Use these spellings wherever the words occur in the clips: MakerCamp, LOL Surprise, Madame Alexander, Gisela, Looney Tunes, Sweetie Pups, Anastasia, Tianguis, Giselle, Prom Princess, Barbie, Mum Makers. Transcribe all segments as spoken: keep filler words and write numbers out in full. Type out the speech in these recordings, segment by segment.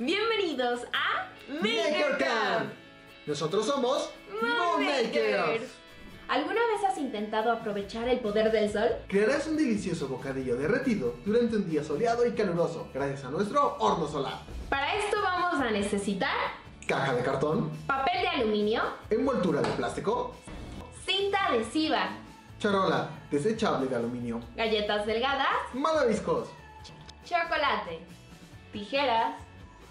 Bienvenidos a MakerCamp. Nosotros somos Mum Makers. ¿Alguna vez has intentado aprovechar el poder del sol? Crearás un delicioso bocadillo derretido durante un día soleado y caluroso gracias a nuestro horno solar. Para esto vamos a necesitar caja de cartón, papel de aluminio, envoltura de plástico, cinta adhesiva, charola desechable de aluminio, galletas delgadas, malabiscos, chocolate, tijeras.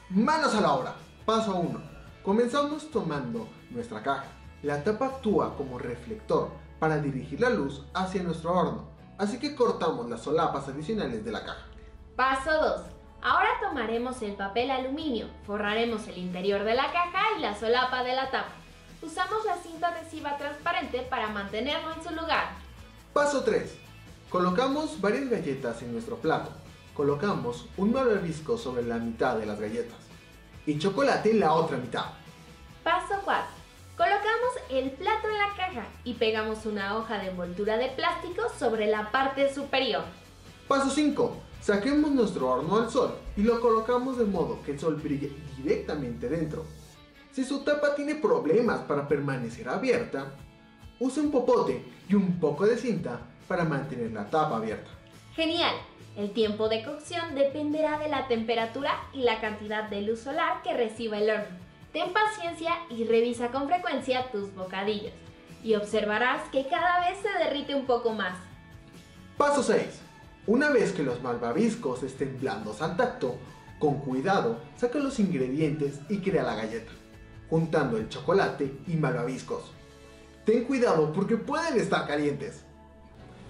Manos a la obra. Paso uno. Comenzamos tomando nuestra caja. La tapa actúa como reflector para dirigir la luz hacia nuestro horno, así que cortamos las solapas adicionales de la caja. Paso dos. Ahora tomaremos el papel aluminio, forraremos el interior de la caja y la solapa de la tapa. Usamos la cinta adhesiva transparente para mantenerlo en su lugar. Paso tres. Colocamos varias galletas en nuestro plato. Colocamos un malvavisco sobre la mitad de las galletas y chocolate en la otra mitad. Paso cuatro. Colocamos el plato en la caja y pegamos una hoja de envoltura de plástico sobre la parte superior. Paso cinco. Saquemos nuestro horno al sol y lo colocamos de modo que el sol brille directamente dentro. Si su tapa tiene problemas para permanecer abierta, use un popote y un poco de cinta para mantener la tapa abierta. ¡Genial! El tiempo de cocción dependerá de la temperatura y la cantidad de luz solar que reciba el horno. Ten paciencia y revisa con frecuencia tus bocadillos y observarás que cada vez se derrite un poco más. Paso seis. Una vez que los malvaviscos estén blandos al tacto, con cuidado saca los ingredientes y crea la galleta, juntando el chocolate y malvaviscos. Ten cuidado porque pueden estar calientes.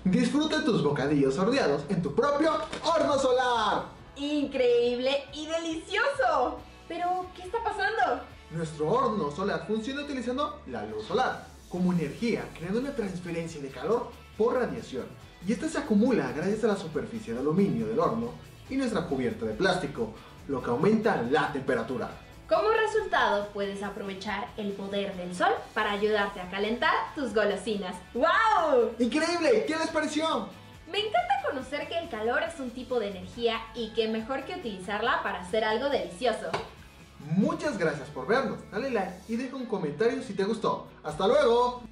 Disfruta tus bocadillos horneados en tu propio horno solar. ¡Increíble y delicioso! Pero, ¿qué está pasando? Nuestro horno solar funciona utilizando la luz solar como energía, creando una transferencia de calor por radiación. Y esta se acumula gracias a la superficie de aluminio del horno y nuestra cubierta de plástico, lo que aumenta la temperatura. Como resultado, puedes aprovechar el poder del sol para ayudarte a calentar tus golosinas. ¡Wow! ¡Increíble! ¿Qué les pareció? Me encanta conocer que el calor es un tipo de energía y que mejor que utilizarla para hacer algo delicioso. Muchas gracias por vernos. Dale like y deja un comentario si te gustó. ¡Hasta luego!